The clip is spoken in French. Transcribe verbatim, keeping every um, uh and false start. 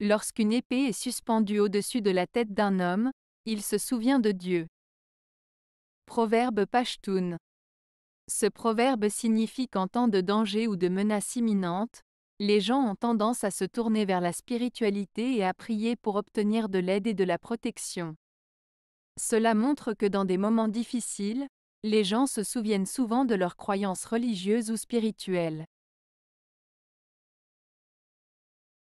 Lorsqu'une épée est suspendue au-dessus de la tête d'un homme, il se souvient de Dieu. Proverbe Pashtun. Ce proverbe signifie qu'en temps de danger ou de menace imminente, les gens ont tendance à se tourner vers la spiritualité et à prier pour obtenir de l'aide et de la protection. Cela montre que dans des moments difficiles, les gens se souviennent souvent de leurs croyances religieuses ou spirituelles.